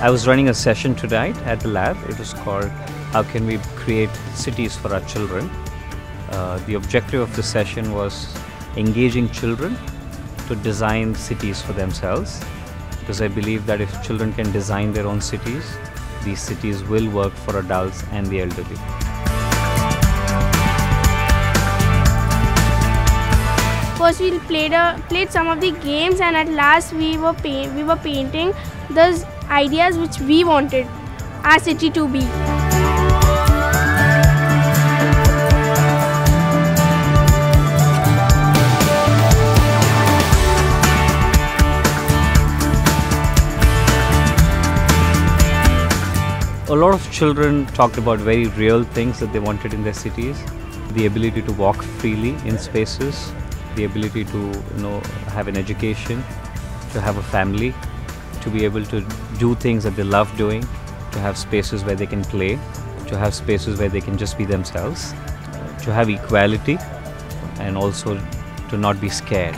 I was running a session tonight at the lab. It was called How Can We Create Cities for Our Children. The objective of the session was engaging children to design cities for themselves, because I believe that if children can design their own cities, these cities will work for adults and the elderly. First, we played some of the games, and at last we were painting those ideas which we wanted our city to be. A lot of children talked about very real things that they wanted in their cities. The ability to walk freely in spaces, the ability to have an education, to have a family, to be able to do things that they love doing, to have spaces where they can play, to have spaces where they can just be themselves, to have equality, and also to not be scared.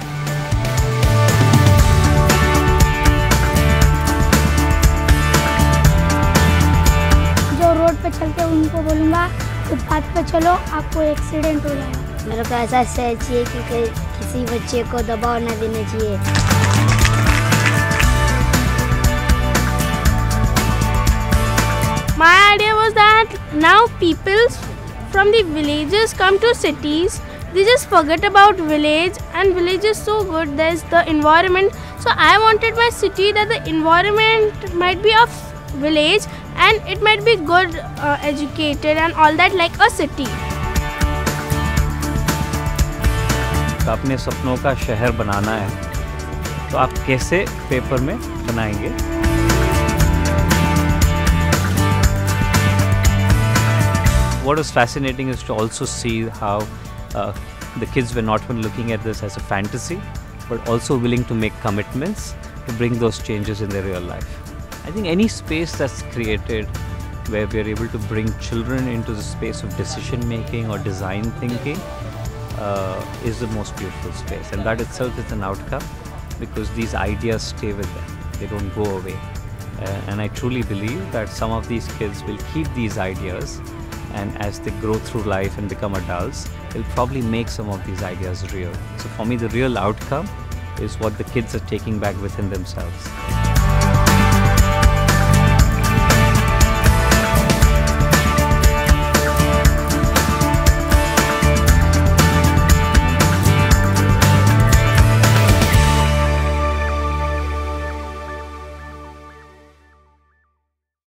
पे चल के उनको बोलूँगा footpath पे चलो, आपको accident हो जाएगा। मेरे को ऐसा सहज चाहिए कि किसी बच्चे को दबाव ना देना चाहिए। My idea was that now people from the villages come to cities. They just forget about village, and village is so good. There's the environment. So I wanted my city that the environment might be of village, and it might be good, educated and all that, like a city. तो अपने सपनों का शहर बनाना है, तो आप कैसे paper में बनाएंगे? What was fascinating is to also see how the kids were not only looking at this as a fantasy, but also willing to make commitments to bring those changes in their real life. I think any space that's created where we are able to bring children into the space of decision making or design thinking is the most beautiful space, and that itself is an outcome, because these ideas stay with them, they don't go away, and I truly believe that some of these kids will keep these ideas, and as they grow through life and become adults, they'll probably make some of these ideas real. So for me, the real outcome is what the kids are taking back within themselves.